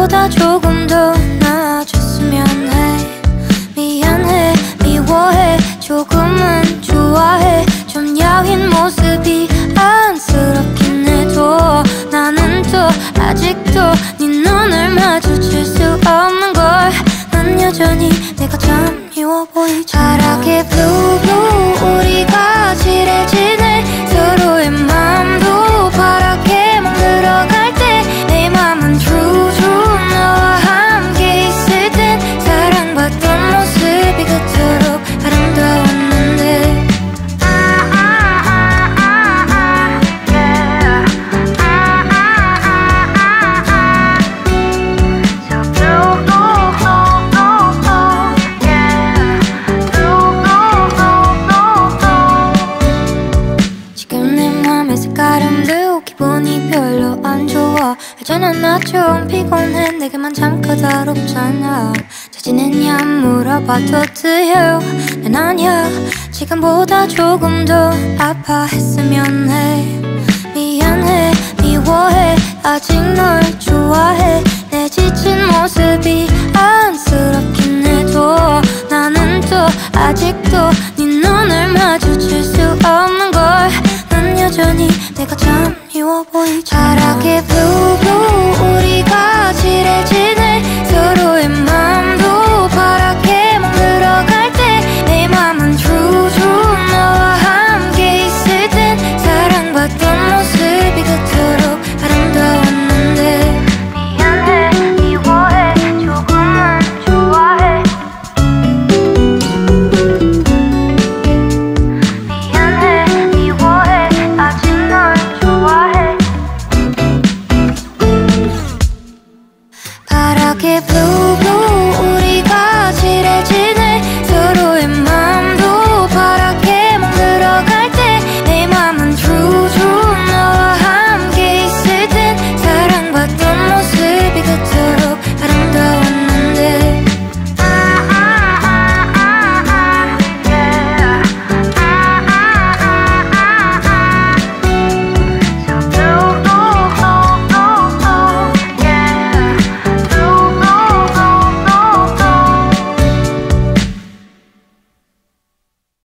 나보다 조금 더 나아졌으면 해. 미안해, 미워해, 조금은 좋아해. 좀 야윈 모습이 안쓰럽긴 해도 나는 또 아직도 네 눈을 마주칠 수 없는 걸. 난 여전히 내가 참 미워 보이잖아. 바라게 blue blue 우리가 칠해지네. 서로의 맘도 바라게 멍들어갈 때 내 맘은 true true 너와 함께 있을 땐 사랑받던 모습이 그토록 아름다웠는데. 알잖아 나 좀 피곤해. 내게만 참 까다롭잖아. 잘 지냈냐 물어봐도 돼요. 난 아니야. 지금보다 조금 더 아파했으면 해. 미안해, 미워해, 아직 널 좋아해. 내 지친 모습이 안쓰럽긴 해도 나는 또 아직도 네 눈을 마주칠 수 없는 걸. 난 여전히 내가 참 미워 보이잖아. 바라게 blue